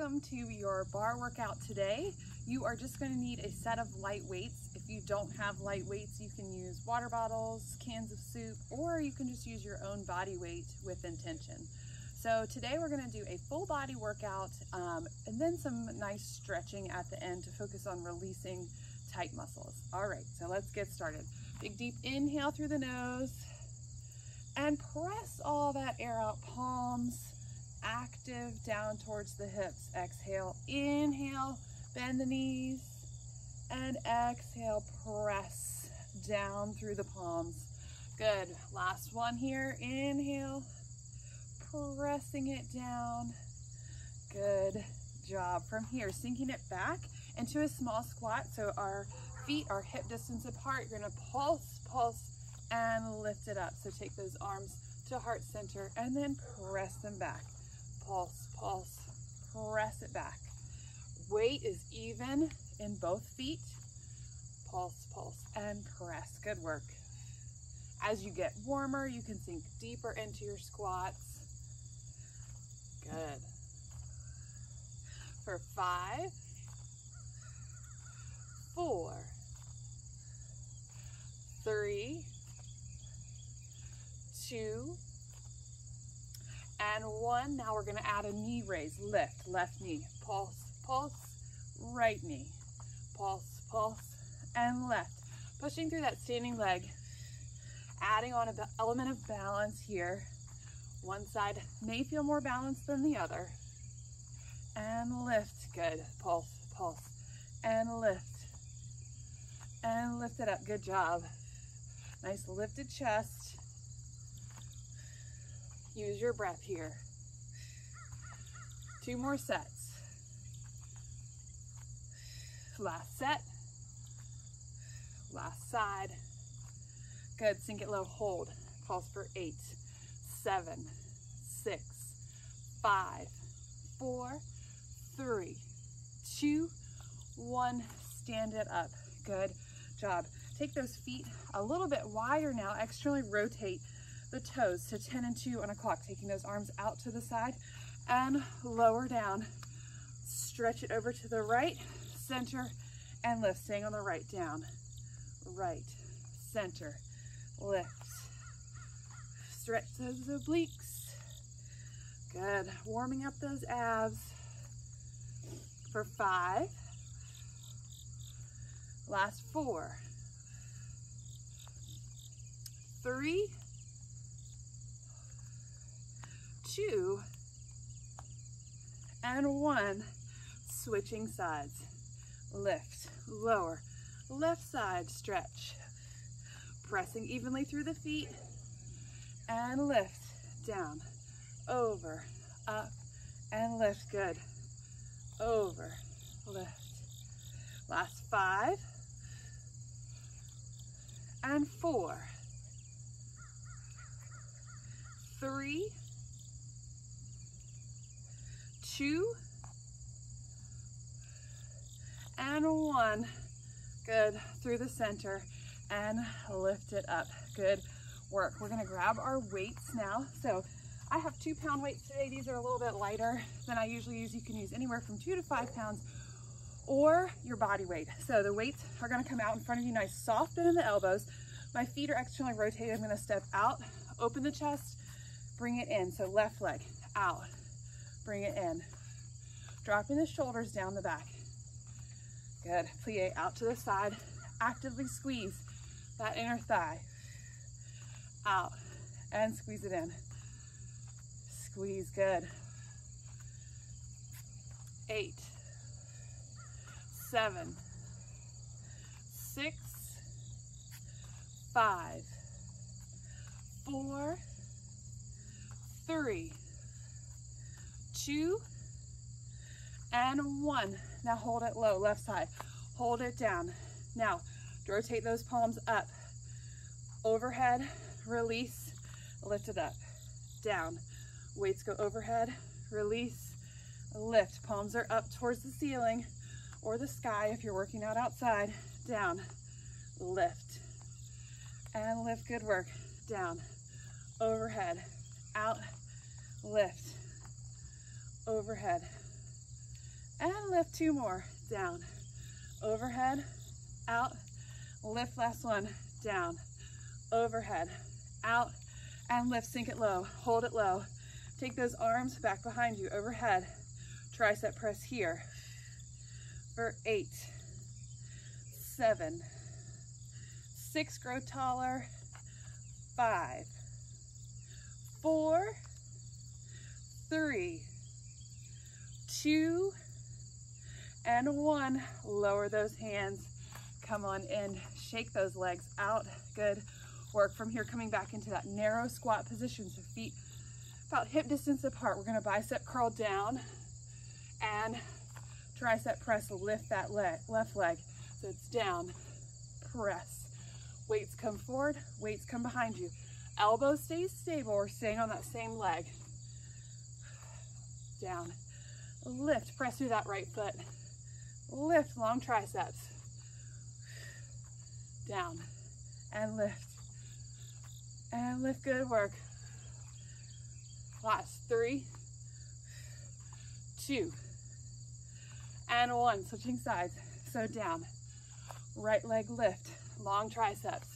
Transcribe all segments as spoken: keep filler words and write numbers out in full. welcome to your bar workout today. You are just going to need a set of light weights. If you don't have light weights, you can use water bottles, cans of soup, or you can just use your own body weight with intention. So today we're going to do a full body workout um, and then some nice stretching at the end to focus on releasing tight muscles. All right, so let's get started. Big deep inhale through the nose and press all that air out, palms active down towards the hips. Exhale, inhale, bend the knees, and exhale, press down through the palms. Good, last one here, inhale, pressing it down. Good job. From here, sinking it back into a small squat, so our feet are hip distance apart. You're gonna pulse, pulse, and lift it up. So take those arms to heart center and then press them back. Pulse, pulse, press it back. Weight is even in both feet. Pulse, pulse, and press. Good work. As you get warmer, you can sink deeper into your squats. Good. For five, four, three, two, and one. Now we're gonna add a knee raise. Lift, left knee, pulse, pulse, right knee, pulse, pulse, and left. Pushing through that standing leg, adding on an element of balance here. One side may feel more balanced than the other. And lift, good, pulse, pulse, and lift, and lift it up, good job. Nice lifted chest. Use your breath here. Two more sets. Last set, last side. Good, sink it low, hold. Pulse for eight, seven, six, five, four, three, two, one. Stand it up. Good job. Take those feet a little bit wider now. Externally rotate the toes to ten and two on a clock. Taking those arms out to the side and lower down. Stretch it over to the right, center, and lift. Staying on the right, down, right, center, lift. Stretch those obliques. Good. Warming up those abs. For five. Last four, three, two, and one. Switching sides. Lift, lower, left side, stretch. Pressing evenly through the feet and lift, down, over, up, and lift. Good. Over, lift. Last five. And four, three, two, and one. Good, through the center and lift it up. Good work. We're gonna grab our weights now. So I have two pound weights today. These are a little bit lighter than I usually use. You can use anywhere from two to five pounds or your body weight. So the weights are gonna come out in front of you, nice soft bend in the elbows. My feet are externally rotated. I'm gonna step out, open the chest, bring it in. So left leg out, bring it in. Dropping the shoulders down the back. Good, plie out to the side. Actively squeeze that inner thigh. Out and squeeze it in. Squeeze, good. Eight. Seven, six, five, four, three, two, and one. Now hold it low, left side. Hold it down. Now rotate those palms up, overhead, release, lift it up, down. Weights go overhead, release, lift. Palms are up towards the ceiling or the sky if you're working out outside. Down, lift, and lift. Good work. Down, overhead, out, lift, overhead, and lift. Two more, down, overhead, out, lift. Last one, down, overhead, out, and lift. Sink it low, hold it low. Take those arms back behind you, overhead, tricep press here for eight, seven, six, grow taller, five, four, three, two, and one. Lower those hands, come on in, shake those legs out. Good work. From here, coming back into that narrow squat position, so feet about hip distance apart. We're gonna bicep curl down and tricep press, lift that leg, left leg. So it's down, press. Weights come forward, weights come behind you. Elbow stays stable, we're staying on that same leg. Down, lift, press through that right foot. Lift, long triceps. Down, and lift, and lift, good work. Last three, two, and one, switching sides. So down, right leg lift, long triceps.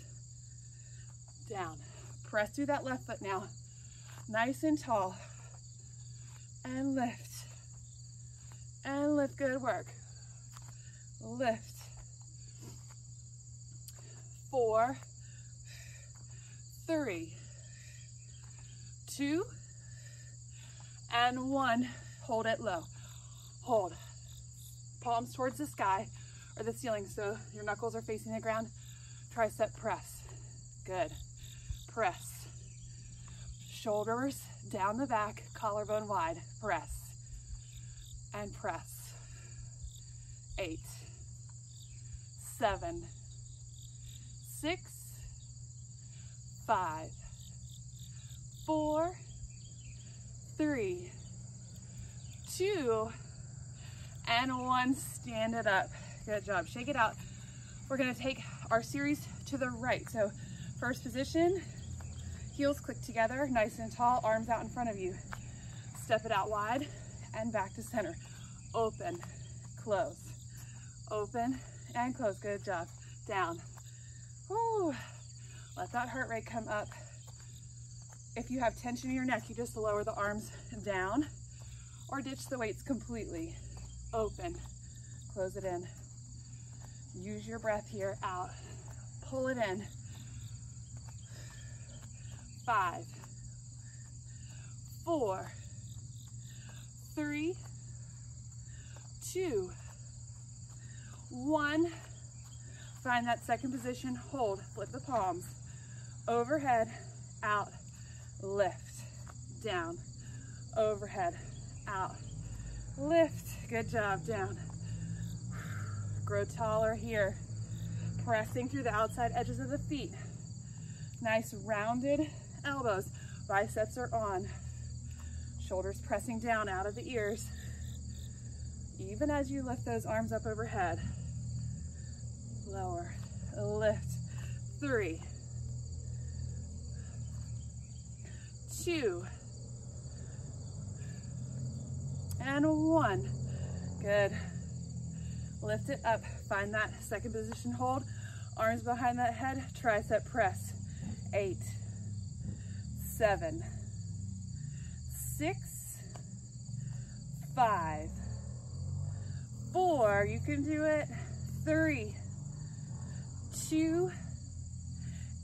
Down, press through that left foot now, nice and tall, and lift, and lift, good work. Lift, four, three, two, and one. Hold it low, hold, palms towards the sky or the ceiling so your knuckles are facing the ground. Tricep press, good, press, shoulders down the back, collarbone wide, press and press. Eight, seven, six, five, four, three, two, and one. Stand it up. Good job. Shake it out. We're going to take our series to the right. So first position, heels click together, nice and tall, arms out in front of you. Step it out wide and back to center. Open, close, open, and close. Good job. Down. Woo. Let that heart rate come up. If you have tension in your neck, you just lower the arms down or ditch the weights completely. Open, close it in. Use your breath here, out, pull it in. Five, four, three, two, one. Find that second position, hold, flip the palms, overhead, out, lift, down, overhead, out, lift, good job, down. Grow taller here, pressing through the outside edges of the feet. Nice rounded elbows, biceps are on, shoulders pressing down out of the ears, even as you lift those arms up overhead. Lower, lift, three, two, and one. Good. Lift it up. Find that second position. Hold. Arms behind that head. Tricep press. Eight, seven, six, five, four. You can do it. Three, two,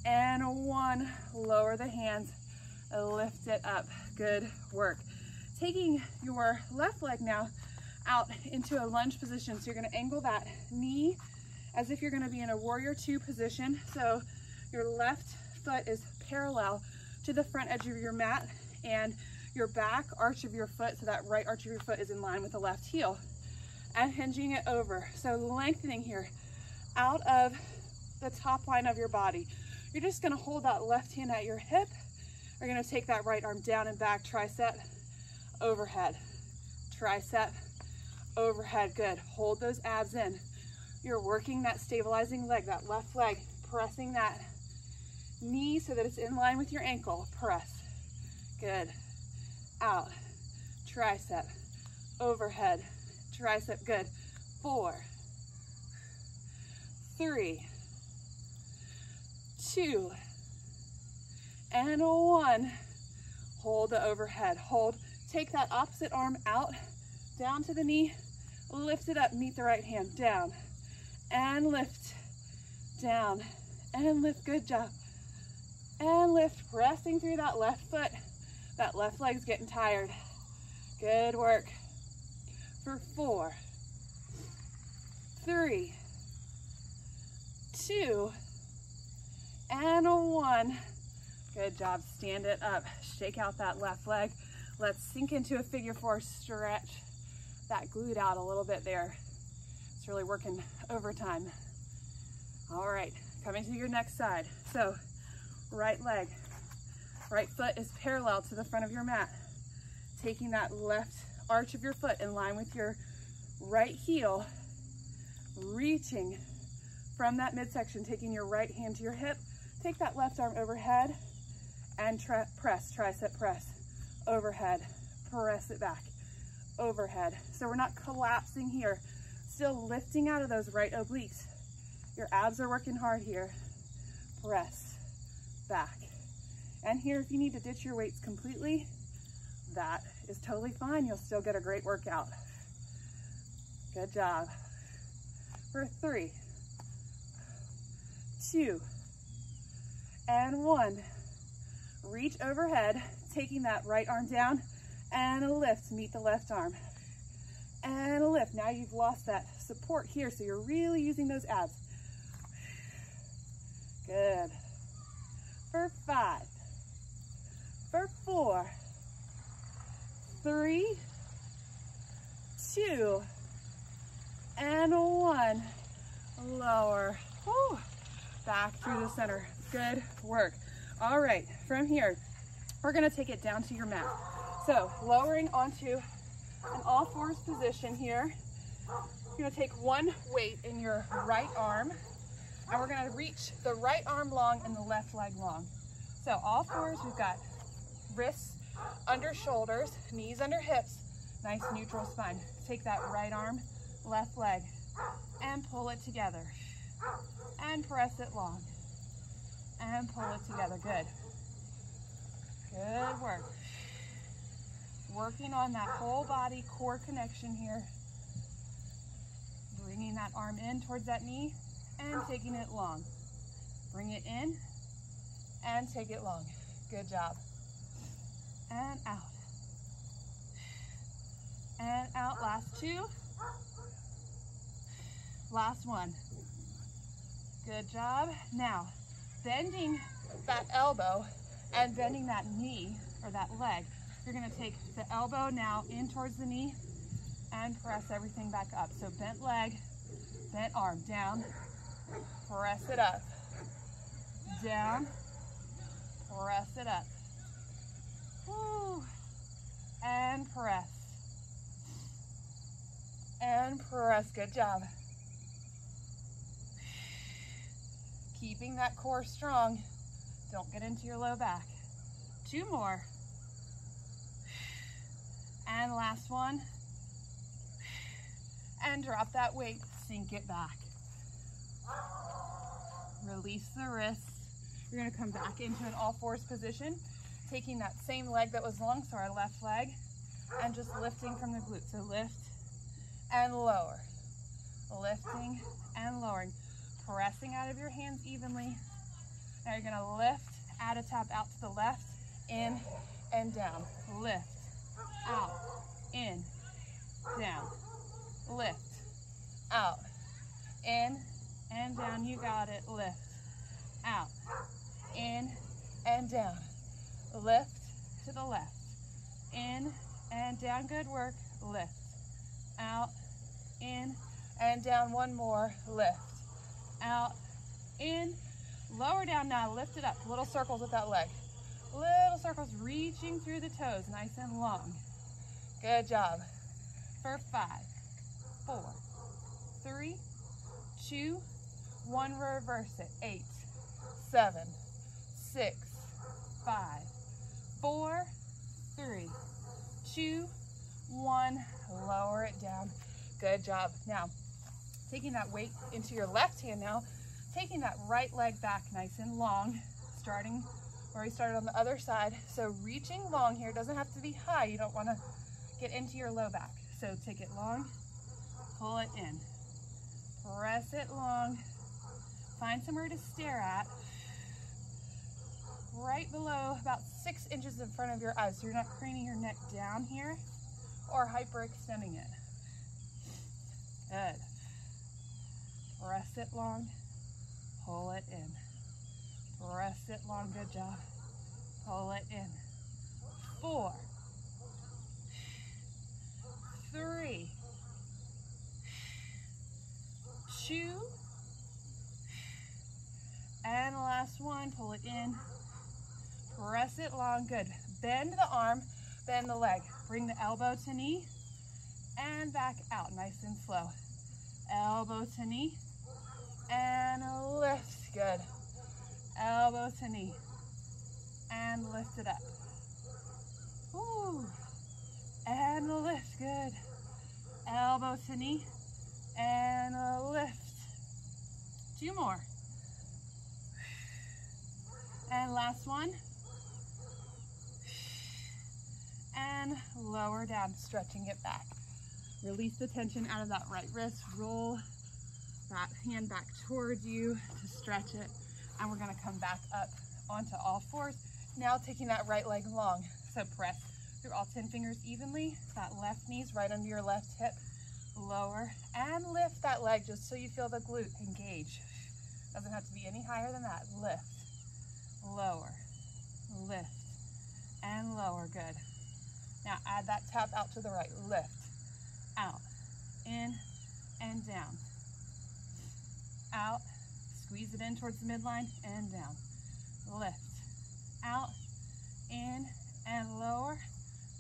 and one. Lower the hands. Lift it up. Good work. Taking your left leg now out into a lunge position. So you're gonna angle that knee as if you're gonna be in a warrior two position. So your left foot is parallel to the front edge of your mat and your back arch of your foot, so that right arch of your foot is in line with the left heel, and hinging it over. So lengthening here out of the top line of your body. You're just gonna hold that left hand at your hip. You're gonna take that right arm down and back, tricep, overhead, tricep, overhead, good. Hold those abs in. You're working that stabilizing leg, that left leg, pressing that knee so that it's in line with your ankle, press, good, out, tricep, overhead, tricep good. Four, three, two, and one. Hold the overhead, hold. Take that opposite arm out, down to the knee, lift it up, meet the right hand, down, and lift, down, and lift, good job, and lift, resting through that left foot, that left leg's getting tired, good work, for four, three, two, and one, good job, stand it up, shake out that left leg. Let's sink into a figure four, stretch that glute out a little bit there. It's really working overtime. All right, coming to your next side. So right leg, right foot is parallel to the front of your mat. Taking that left arch of your foot in line with your right heel, reaching from that midsection, taking your right hand to your hip, take that left arm overhead and tra- press, tricep press. Overhead, press it back, overhead. So we're not collapsing here, still lifting out of those right obliques. Your abs are working hard here, press, back. And here, if you need to ditch your weights completely, that is totally fine. You'll still get a great workout. Good job. For three, two, and one. Reach overhead, taking that right arm down and a lift, meet the left arm and a lift. Now you've lost that support here, so you're really using those abs. Good. For five, for four, three, two, and one. Lower. Woo. Back through the center. Good work. All right, from here, we're gonna take it down to your mat. So lowering onto an all fours position here. You're gonna take one weight in your right arm and we're gonna reach the right arm long and the left leg long. So all fours, we've got wrists under shoulders, knees under hips, nice neutral spine. Take that right arm, left leg, and pull it together. And press it long. And pull it together, good. Good work. Working on that whole body core connection here. Bringing that arm in towards that knee and taking it long. Bring it in and take it long. Good job. And out. And out, last two. Last one. Good job. Now, bending that elbow and bending that knee or that leg, you're gonna take the elbow now in towards the knee and press everything back up. So bent leg, bent arm, down, press it up, down, press it up, woo, and press, and press, good job. Keeping that core strong. Don't get into your low back. Two more. And last one. And drop that weight, sink it back. Release the wrists. You're gonna come back into an all fours position, taking that same leg that was long, so our left leg, and just lifting from the glute. So lift and lower. Lifting and lowering. Pressing out of your hands evenly. Now you're gonna lift, add a tap out to the left, in and down. Lift, out, in, down. Lift, out, in and down. You got it. Lift, out, in and down. Lift to the left, in and down. Good work. Lift, out, in and down. One more. Lift, out, in. Lower down now, lift it up. Little circles with that leg. Little circles reaching through the toes, nice and long. Good job. For five, four, three, two, one, reverse it. Eight, seven, six, five, four, three, two, one. Lower it down Good job. Now, taking that weight into your left hand now, taking that right leg back nice and long, starting where we started on the other side. So reaching long here, doesn't have to be high. You don't want to get into your low back. So take it long, pull it in, press it long, find somewhere to stare at, right below about six inches in front of your eyes. So you're not craning your neck down here or hyperextending it. Good. Press it long, pull it in. Press it long, good job. Pull it in. Four, three, two, and last one, pull it in. Press it long, good. Bend the arm, bend the leg. Bring the elbow to knee and back out, nice and slow. Elbow to knee and lift, good. Elbow to knee and lift it up. Woo. And lift, good. Elbow to knee and lift. Two more. And last one. And lower down, stretching it back. Release the tension out of that right wrist. Roll that hand back towards you to stretch it. And we're gonna come back up onto all fours. Now taking that right leg long. So press through all ten fingers evenly. That left knee's right under your left hip. Lower and lift that leg just so you feel the glute engage. Doesn't have to be any higher than that. Lift, lower, lift, and lower, good. Now add that tap out to the right. Lift, out, in, and down. Out, squeeze it in towards the midline, and down. Lift, out, in, and lower.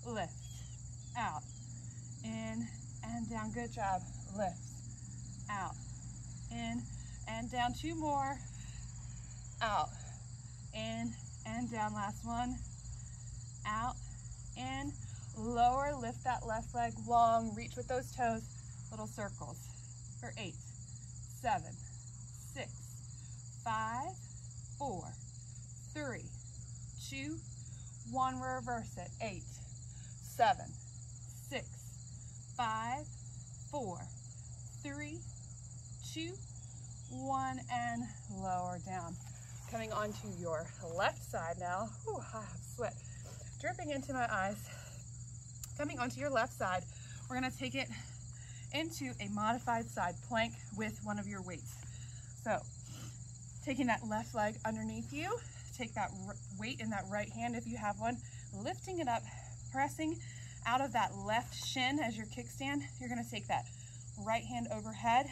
Lift, out, in, and down. Good job. Lift, out, in, and down. Two more. Out, in, and down. Last one. Out, in. Lower, lift that left leg long, reach with those toes, little circles for eight, seven, six, five, four, three, two, one. Reverse it, eight, seven, six, five, four, three, two, one, and lower down. Coming onto your left side now. Ooh, I have sweat dripping into my eyes. Coming onto your left side, we're going to take it into a modified side plank with one of your weights. So taking that left leg underneath you, take that weight in that right hand if you have one, lifting it up, pressing out of that left shin as your kickstand. You're going to take that right hand overhead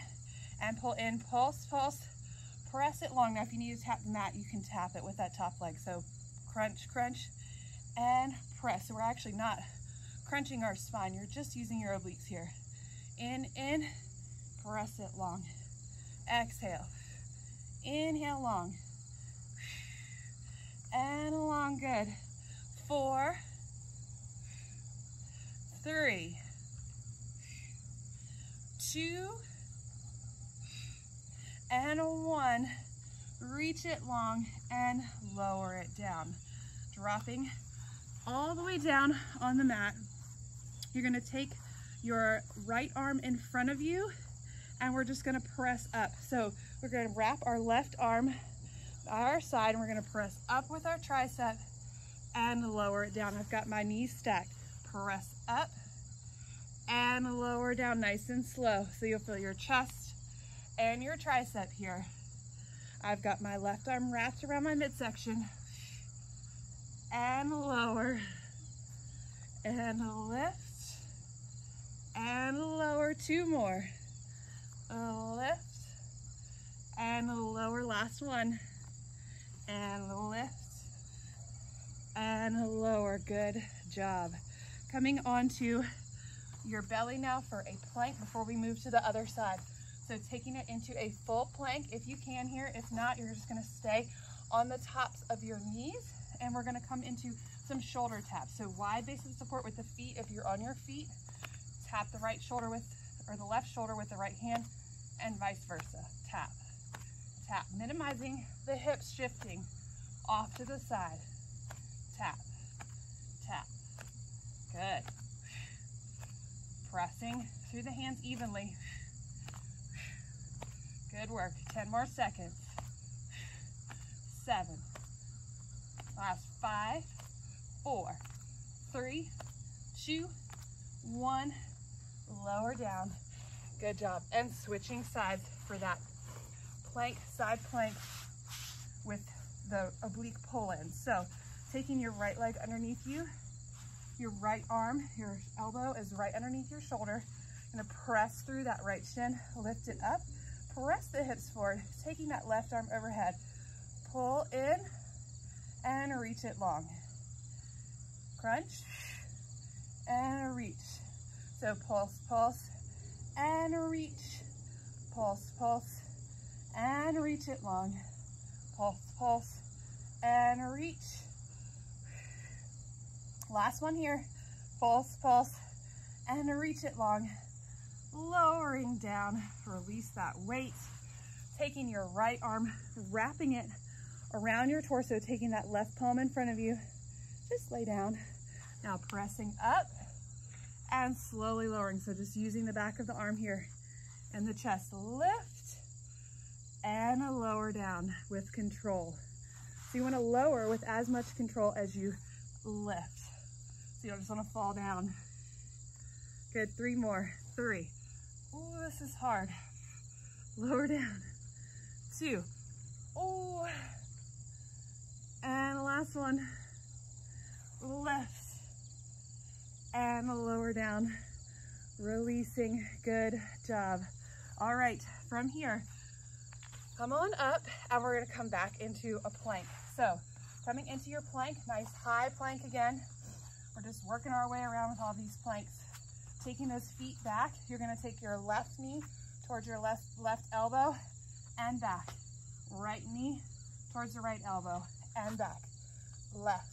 and pull in, pulse, pulse, press it long. Now if you need to tap the mat, you can tap it with that top leg. So crunch, crunch, and press. So we're actually not crunching our spine, you're just using your obliques here. In, in, press it long. Exhale, inhale long, and long, good. Four, three, two, and one. Reach it long and lower it down. Dropping all the way down on the mat. You're gonna take your right arm in front of you and we're just gonna press up. So we're gonna wrap our left arm by our side and we're gonna press up with our tricep and lower it down. I've got my knees stacked. Press up and lower down nice and slow. So you'll feel your chest and your tricep here. I've got my left arm wrapped around my midsection and lower and lift. And lower, two more. Lift and lower, last one. And lift and lower, good job. Coming onto your belly now for a plank before we move to the other side. So taking it into a full plank if you can here. If not, you're just gonna stay on the tops of your knees and we're gonna come into some shoulder taps. So wide base of support with the feet if you're on your feet. Tap the right shoulder with or the left shoulder with the right hand, and vice versa. Tap, tap, minimizing the hips shifting off to the side. Tap, tap, good. Pressing through the hands evenly. Good work, ten more seconds. Seven, last five, four, three, two, one, lower down. Good job, and switching sides for that plank, side plank with the oblique pull in. So taking your right leg underneath you, your right arm, your elbow is right underneath your shoulder. You're gonna press through that right shin, lift it up, press the hips forward, taking that left arm overhead. Pull in and reach it long. Crunch and reach. So pulse, pulse, and reach. Pulse, pulse, and reach it long. Pulse, pulse, and reach. Last one here. Pulse, pulse, and reach it long. Lowering down, release that weight. Taking your right arm, wrapping it around your torso, taking that left palm in front of you. Just lay down. Now pressing up and slowly lowering. So just using the back of the arm here and the chest. Lift and lower down with control. So you want to lower with as much control as you lift. So you don't just want to fall down. Good, three more. Three. Ooh, this is hard. Lower down. Two. Ooh. And the last one. Lift and lower down, releasing. Good job. All right, from here, come on up and we're gonna come back into a plank. So coming into your plank, nice high plank again. We're just working our way around with all these planks. Taking those feet back, you're gonna take your left knee towards your left, left elbow and back. Right knee towards the right elbow and back. Left.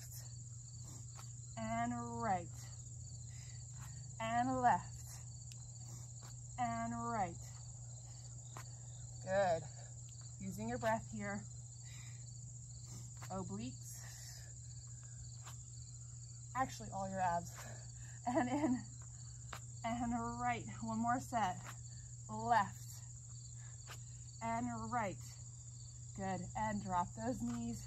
And right, and left, and right. Good. Using your breath here. Obliques. Actually, all your abs. And in, and right. One more set. Left, and right. Good. And drop those knees,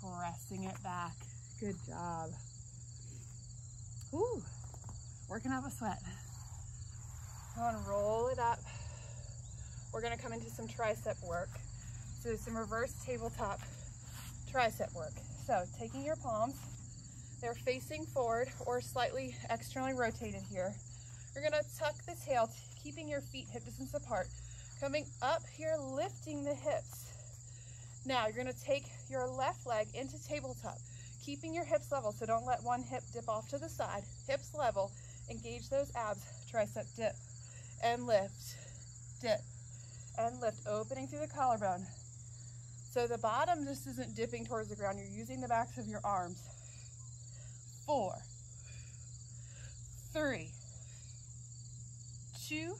pressing it back. Good job. Ooh, working up a sweat. Go on, roll it up. We're gonna come into some tricep work. So some reverse tabletop tricep work. So taking your palms, they're facing forward or slightly externally rotated here. You're gonna tuck the tail, keeping your feet hip distance apart. Coming up here, lifting the hips. Now you're gonna take your left leg into tabletop, keeping your hips level, so don't let one hip dip off to the side. Hips level, engage those abs, tricep dip, and lift, dip, and lift, opening through the collarbone. So the bottom just isn't dipping towards the ground, you're using the backs of your arms. Four, three, two,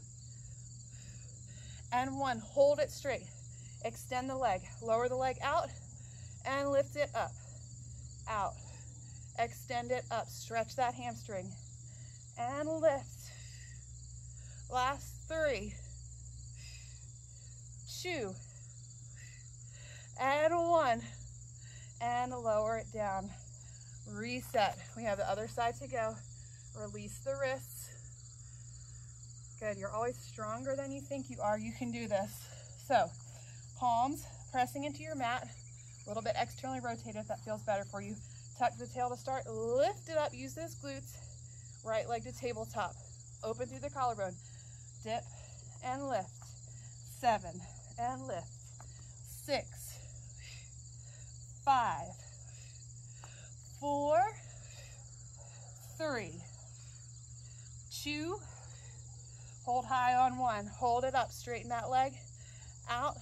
and one, hold it straight. Extend the leg, lower the leg out, and lift it up. Out, extend it up, stretch that hamstring, and lift. Last three, two, and one, and lower it down. Reset. We have the other side to go. Release the wrists. Good, you're always stronger than you think you are. You can do this. So, palms pressing into your mat. A little bit externally rotated if that feels better for you. Tuck the tail to start, lift it up, use those glutes. Right leg to tabletop, open through the collarbone. Dip and lift, seven and lift. Six, five, four, three, two, hold high on one, hold it up, straighten that leg out,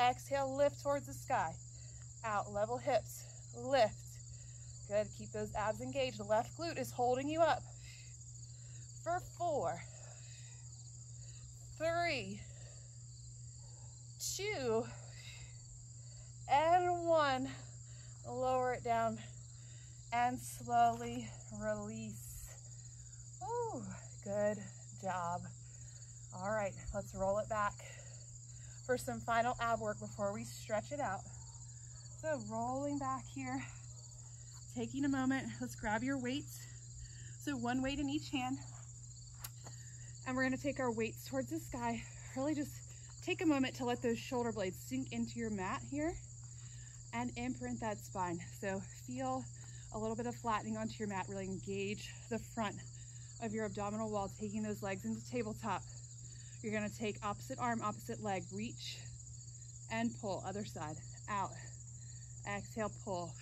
exhale, lift towards the sky. Out, level hips, lift. Good, keep those abs engaged. The left glute is holding you up. For four, three, two, and one. Lower it down and slowly release. Ooh, good job. All right, let's roll it back for some final ab work before we stretch it out. So rolling back here, taking a moment, let's grab your weights. So one weight in each hand, and we're gonna take our weights towards the sky. Really just take a moment to let those shoulder blades sink into your mat here and imprint that spine. So feel a little bit of flattening onto your mat, really engage the front of your abdominal wall, taking those legs into tabletop. You're gonna take opposite arm, opposite leg, reach and pull, other side, out. Exhale, pull,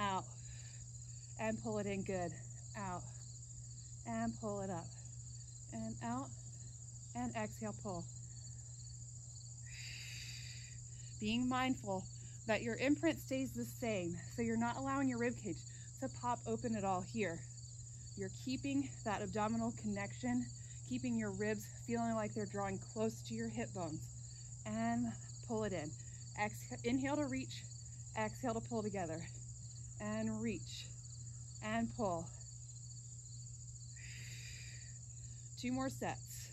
out, and pull it in, good. Out, and pull it up, and out, and exhale, pull. Being mindful that your imprint stays the same, so you're not allowing your rib cage to pop open at all here. You're keeping that abdominal connection, keeping your ribs feeling like they're drawing close to your hip bones, and pull it in. Exhale, inhale to reach, exhale to pull together, and reach, and pull. Two more sets.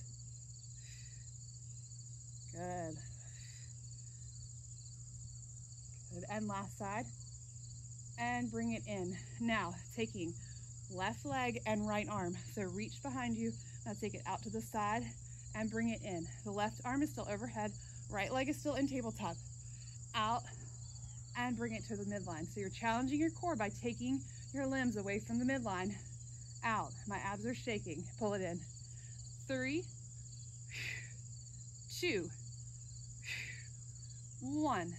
Good. Good, and last side. And bring it in. Now, taking left leg and right arm. So reach behind you, now take it out to the side and bring it in. The left arm is still overhead, right leg is still in tabletop. Out, and bring it to the midline. So you're challenging your core by taking your limbs away from the midline. Out, my abs are shaking, pull it in. Three, two, one,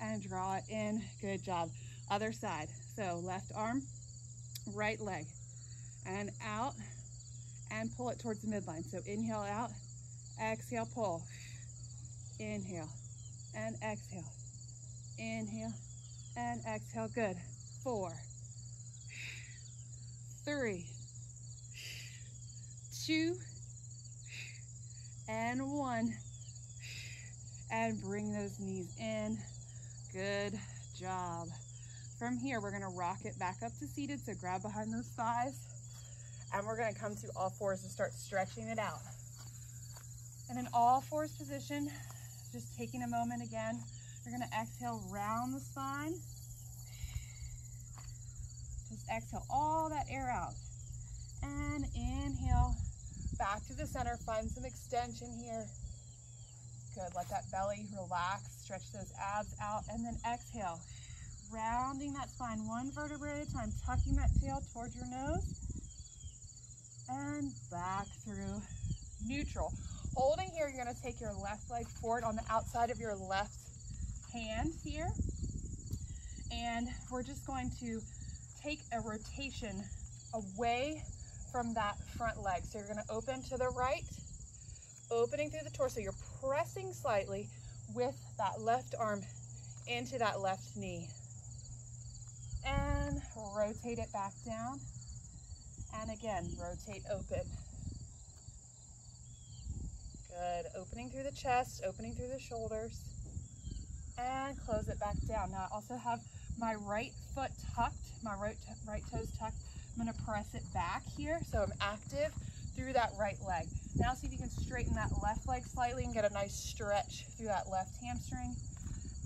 and draw it in. Good job. Other side. So left arm, right leg, and out, and pull it towards the midline. So inhale out, exhale pull, inhale and exhale, inhale and exhale. Good. Four, three, two, and one, and bring those knees in. Good job. From here, we're gonna rock it back up to seated, so grab behind those thighs, and we're gonna come to all fours and start stretching it out. And in all fours position, just taking a moment again, you're gonna exhale, round the spine. Just exhale all that air out, and inhale. Back to the center, find some extension here. Good, let that belly relax, stretch those abs out, and then exhale. Rounding that spine, one vertebrae at a time, tucking that tail towards your nose, and back through neutral. Holding here, you're gonna take your left leg forward on the outside of your left hand here, and we're just going to take a rotation away from that front leg. So you're gonna open to the right, opening through the torso. You're pressing slightly with that left arm into that left knee. And rotate it back down. And again, rotate open. Good, opening through the chest, opening through the shoulders. And close it back down. Now I also have my right foot tucked, my right, right toes tucked. I'm gonna press it back here, so I'm active through that right leg. Now see if you can straighten that left leg slightly and get a nice stretch through that left hamstring.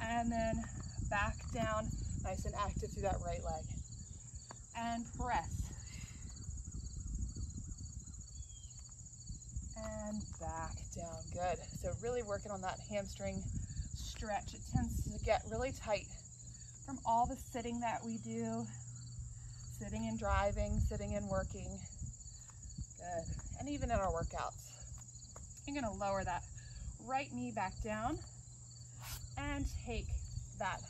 And then back down, nice and active through that right leg. And press. And back down, good. So really working on that hamstring stretch. It tends to get really tight from all the sitting that we do. Sitting and driving, sitting and working. Good. And even in our workouts. You're gonna lower that right knee back down and take that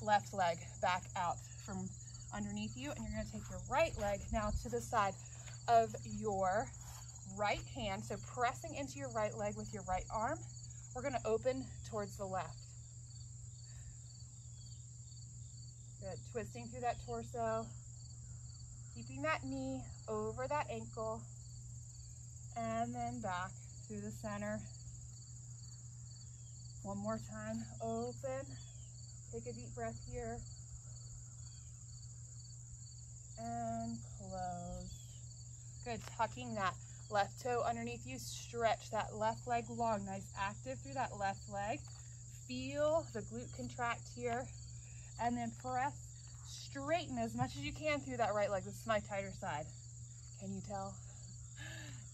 left leg back out from underneath you. And you're gonna take your right leg now to the side of your right hand. So pressing into your right leg with your right arm, we're gonna open towards the left. Good, twisting through that torso. Keeping that knee over that ankle and then back through the center. One more time, open. Take a deep breath here. And close. Good, tucking that left toe underneath you. Stretch that left leg long, nice active through that left leg. Feel the glute contract here. And then press, straighten as much as you can through that right leg. This is my tighter side. Can you tell?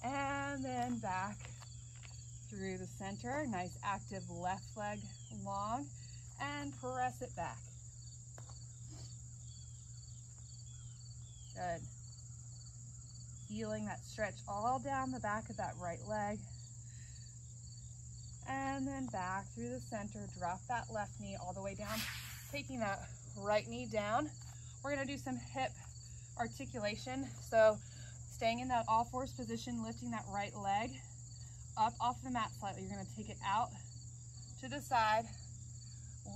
And then back through the center. Nice active left leg long. And press it back. Good. Feeling that stretch all down the back of that right leg. And then back through the center. Drop that left knee all the way down. Taking that right knee down. We're going to do some hip articulation. So staying in that all fours position, lifting that right leg up off the mat slightly. You're going to take it out to the side.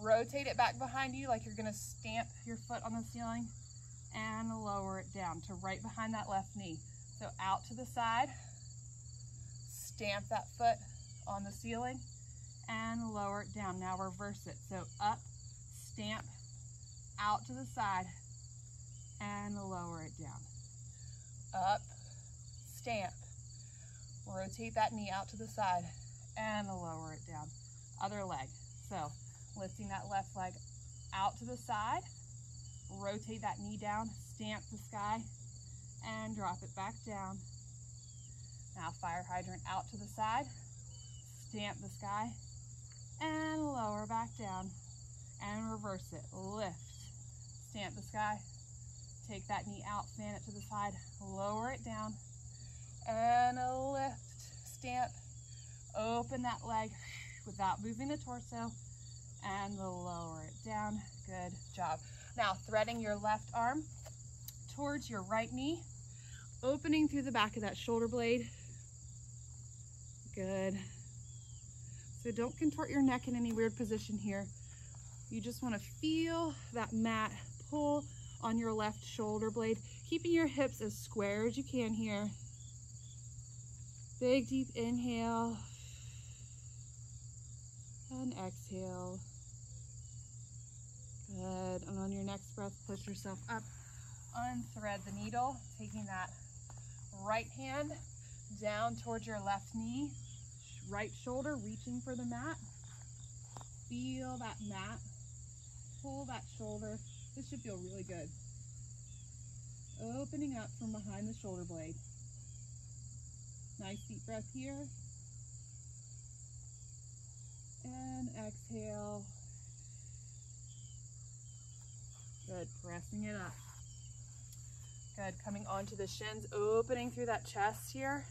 Rotate it back behind you like you're going to stamp your foot on the ceiling. And lower it down to right behind that left knee. So out to the side, stamp that foot on the ceiling and lower it down. Now reverse it. So up, stamp, out to the side and lower it down. Up, stamp, rotate that knee out to the side and lower it down. Other leg. So lifting that left leg out to the side. Rotate that knee down, stamp the sky, and drop it back down. Now fire hydrant out to the side, stamp the sky, and lower back down, and reverse it. Lift, stamp the sky, take that knee out, fan it to the side, lower it down, and lift, stamp, open that leg without moving the torso, and lower it down. Good job. Now, threading your left arm towards your right knee, opening through the back of that shoulder blade. Good. So don't contort your neck in any weird position here. You just want to feel that mat pull on your left shoulder blade, keeping your hips as square as you can here. Big, deep inhale and exhale. Good, and on your next breath, push yourself up, unthread the needle, taking that right hand down towards your left knee, right shoulder reaching for the mat. Feel that mat, pull that shoulder. This should feel really good. Opening up from behind the shoulder blade. Nice deep breath here. And exhale. Good, pressing it up. Good, coming onto the shins, opening through that chest here.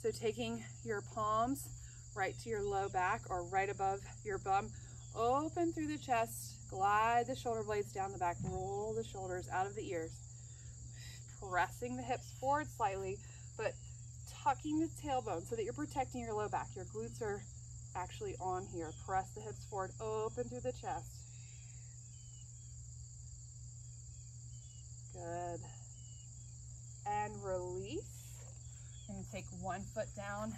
So taking your palms right to your low back or right above your bum. Open through the chest, glide the shoulder blades down the back, roll the shoulders out of the ears. Pressing the hips forward slightly, but tucking the tailbone so that you're protecting your low back. Your glutes are actually on here. Press the hips forward, open through the chest. Good. And release. I'm going to take one foot down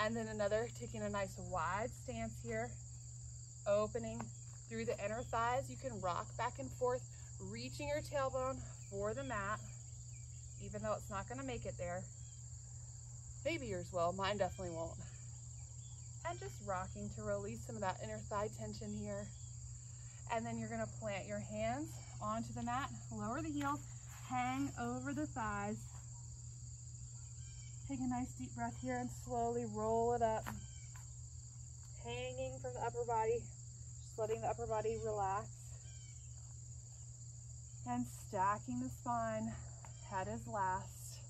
and then another, taking a nice wide stance here. Opening through the inner thighs. You can rock back and forth, reaching your tailbone for the mat, even though it's not going to make it there. Maybe yours will. Mine definitely won't. And just rocking to release some of that inner thigh tension here. And then you're going to plant your hands onto the mat, lower the heels, hang over the thighs. Take a nice deep breath here and slowly roll it up. Hanging from the upper body, just letting the upper body relax. And stacking the spine, head is last.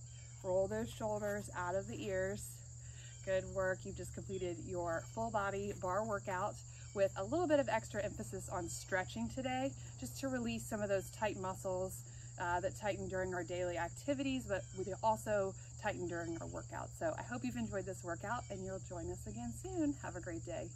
Roll those shoulders out of the ears. Good work, you've just completed your full body bar workout with a little bit of extra emphasis on stretching today, just to release some of those tight muscles uh, that tighten during our daily activities, but we also tighten during our workouts. So I hope you've enjoyed this workout and you'll join us again soon. Have a great day.